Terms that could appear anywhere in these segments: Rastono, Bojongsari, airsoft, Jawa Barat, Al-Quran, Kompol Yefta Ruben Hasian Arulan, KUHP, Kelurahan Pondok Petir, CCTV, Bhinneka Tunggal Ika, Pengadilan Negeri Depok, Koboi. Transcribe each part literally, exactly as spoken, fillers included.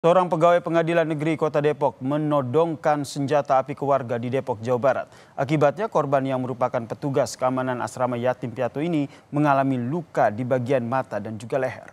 Seorang pegawai Pengadilan Negeri Kota Depok menodongkan senjata api ke warga di Depok, Jawa Barat. Akibatnya korban yang merupakan petugas keamanan asrama yatim piatu ini mengalami luka di bagian mata dan juga leher.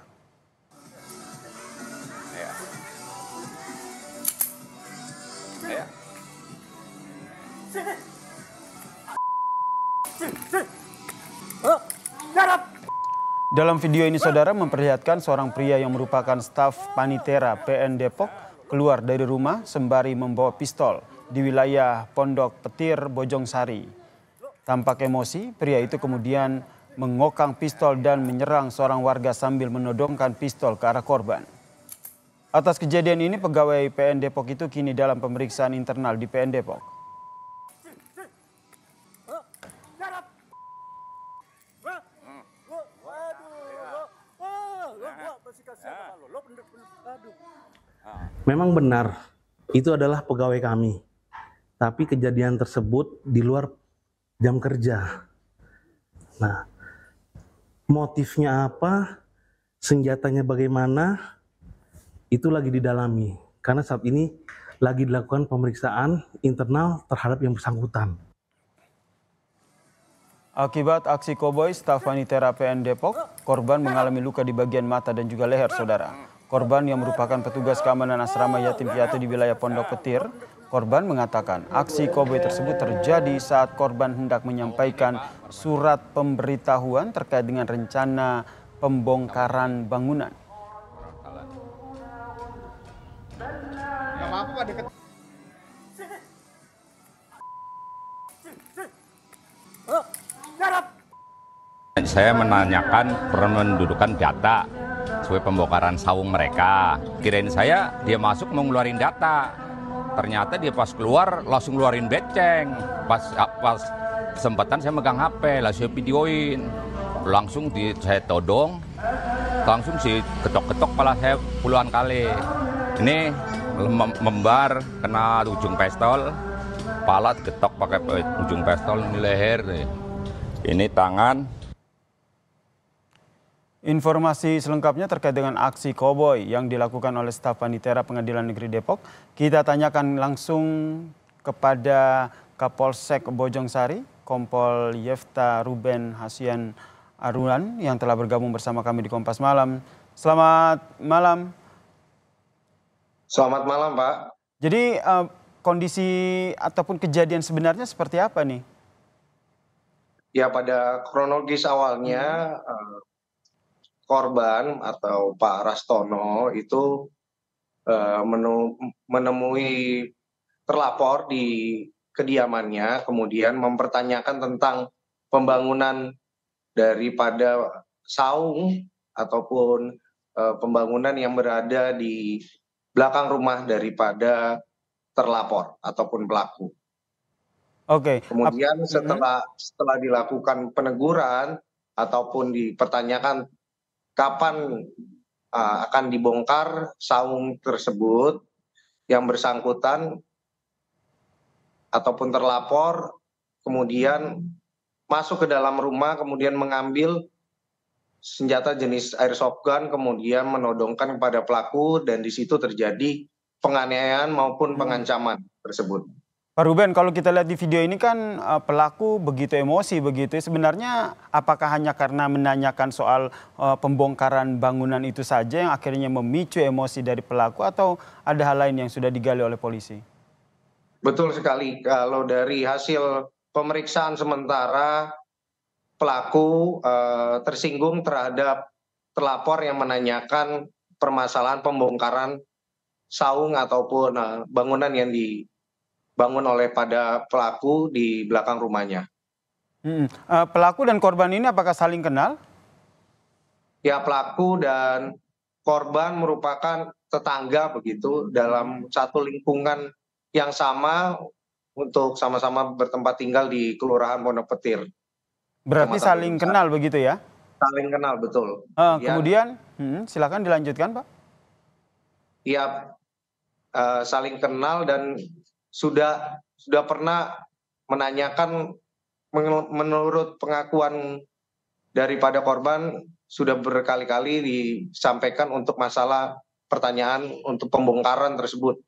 Dalam video ini saudara memperlihatkan seorang pria yang merupakan staf panitera P N Depok keluar dari rumah sembari membawa pistol di wilayah Pondok Petir, Bojongsari. Tampak emosi, pria itu kemudian mengokang pistol dan menyerang seorang warga sambil menodongkan pistol ke arah korban. Atas kejadian ini pegawai P N Depok itu kini dalam pemeriksaan internal di P N Depok. Memang benar, itu adalah pegawai kami. Tapi kejadian tersebut di luar jam kerja. Nah, motifnya apa, senjatanya bagaimana, itu lagi didalami. Karena saat ini lagi dilakukan pemeriksaan internal terhadap yang bersangkutan. Akibat aksi koboi staf panitera P N Depok, korban mengalami luka di bagian mata dan juga leher, saudara. Korban yang merupakan petugas keamanan asrama yatim piatu di wilayah Pondok Petir, korban mengatakan aksi koboi tersebut terjadi saat korban hendak menyampaikan surat pemberitahuan terkait dengan rencana pembongkaran bangunan. Saya menanyakan pendudukan data sesuai pembongkaran saung mereka. Kirain saya dia masuk mau ngeluarin data. Ternyata dia pas keluar langsung ngeluarin beceng. Pas pas kesempatan saya megang H P, langsung videoin. Langsung di, saya todong. Langsung si ketok-ketok kepala saya puluhan kali. Ini membar kena ujung pistol. Kepala ketok pakai ujung pistol di leher nih. Ini tangan. Informasi selengkapnya terkait dengan aksi koboi yang dilakukan oleh staf panitera Pengadilan Negeri Depok, kita tanyakan langsung kepada Kapolsek Bojongsari, Kompol Yefta Ruben Hasian Arulan yang telah bergabung bersama kami di Kompas Malam. Selamat malam. Selamat malam, Pak. Jadi uh, kondisi ataupun kejadian sebenarnya seperti apa nih? Ya, pada kronologis awalnya. Hmm. Uh, Korban atau Pak Rastono itu uh, menemui terlapor di kediamannya, kemudian mempertanyakan tentang pembangunan daripada saung ataupun uh, pembangunan yang berada di belakang rumah daripada terlapor ataupun pelaku. Oke. Okay. Kemudian setelah setelah dilakukan peneguran ataupun dipertanyakan kapan uh, akan dibongkar saung tersebut, yang bersangkutan ataupun terlapor kemudian masuk ke dalam rumah, kemudian mengambil senjata jenis airsoft gun, kemudian menodongkan kepada pelaku, dan di situ terjadi penganiayaan maupun pengancaman tersebut. Pak Ruben, kalau kita lihat di video ini kan pelaku begitu emosi begitu. Sebenarnya apakah hanya karena menanyakan soal pembongkaran bangunan itu saja yang akhirnya memicu emosi dari pelaku, atau ada hal lain yang sudah digali oleh polisi? Betul sekali. Kalau dari hasil pemeriksaan sementara, pelaku eh, tersinggung terhadap terlapor yang menanyakan permasalahan pembongkaran saung ataupun nah, bangunan yang di bangun oleh pada pelaku di belakang rumahnya. Hmm. Uh, pelaku dan korban ini apakah saling kenal? Ya, pelaku dan korban merupakan tetangga begitu, dalam satu lingkungan yang sama, untuk sama-sama bertempat tinggal di Kelurahan Pondok Petir. Berarti Kematan saling besar. Kenal begitu ya? Saling kenal, betul. Uh, kemudian, ya. hmm, silakan dilanjutkan Pak. Ya, uh, saling kenal dan Sudah sudah pernah menanyakan, menurut pengakuan daripada korban, sudah berkali-kali disampaikan untuk masalah pertanyaan untuk pembongkaran tersebut,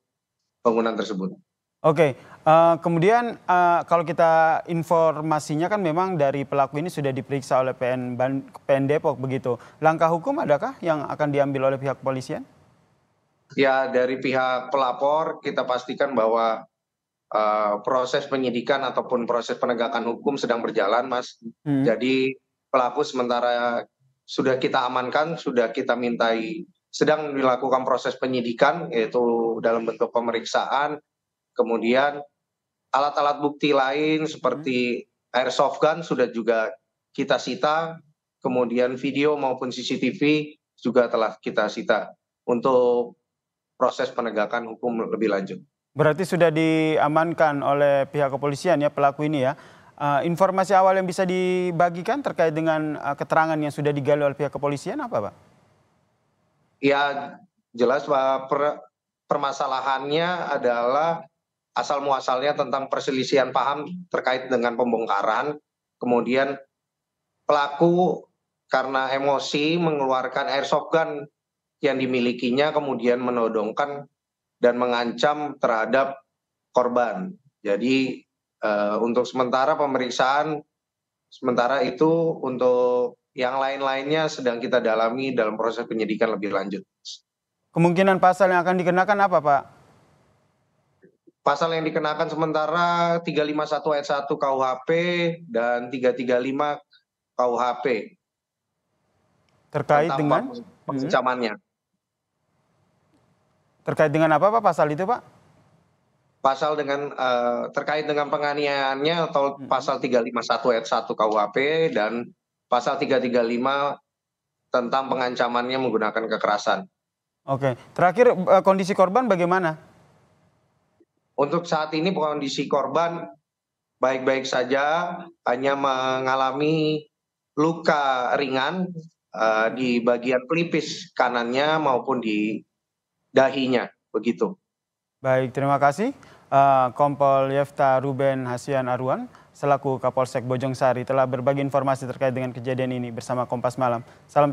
bangunan tersebut. Oke, okay. uh, kemudian uh, kalau kita informasinya kan memang dari pelaku ini sudah diperiksa oleh P N, P N Depok begitu. Langkah hukum adakah yang akan diambil oleh pihak kepolisian? Ya, dari pihak pelapor kita pastikan bahwa uh, proses penyidikan ataupun proses penegakan hukum sedang berjalan, Mas. Hmm. Jadi pelaku sementara sudah kita amankan, sudah kita mintai, sedang dilakukan proses penyidikan yaitu dalam bentuk pemeriksaan. Kemudian alat-alat bukti lain seperti airsoft gun sudah juga kita sita, kemudian video maupun C C T V juga telah kita sita untuk proses penegakan hukum lebih lanjut. Berarti sudah diamankan oleh pihak kepolisian ya pelaku ini ya. Uh, informasi awal yang bisa dibagikan terkait dengan uh, keterangan yang sudah digali oleh pihak kepolisian apa, Pak? Ya jelas Pak, per permasalahannya adalah asal muasalnya tentang perselisihan paham terkait dengan pembongkaran. Kemudian pelaku karena emosi mengeluarkan airsoft gun yang dimilikinya kemudian menodongkan dan mengancam terhadap korban. Jadi uh, untuk sementara pemeriksaan sementara itu, untuk yang lain-lainnya sedang kita dalami dalam proses penyidikan lebih lanjut. Kemungkinan pasal yang akan dikenakan apa, Pak? Pasal yang dikenakan sementara tiga lima satu ayat satu K U H P dan tiga tiga lima K U H P. Terkait dengan pencamannya. Hmm. Terkait dengan apa, Pak, pasal itu, Pak? Pasal dengan uh, terkait dengan penganiayaannya atau hmm. pasal tiga lima satu ayat satu K U H P dan pasal tiga tiga lima tentang pengancamannya menggunakan kekerasan. Oke, terakhir kondisi korban bagaimana? Untuk saat ini kondisi korban baik-baik saja, hanya mengalami luka ringan uh, di bagian pelipis kanannya maupun di dahinya, begitu. Baik, terima kasih uh, Kompol Yefta Ruben Hasian Arulan selaku Kapolsek Bojongsari telah berbagi informasi terkait dengan kejadian ini bersama Kompas Malam. Salam.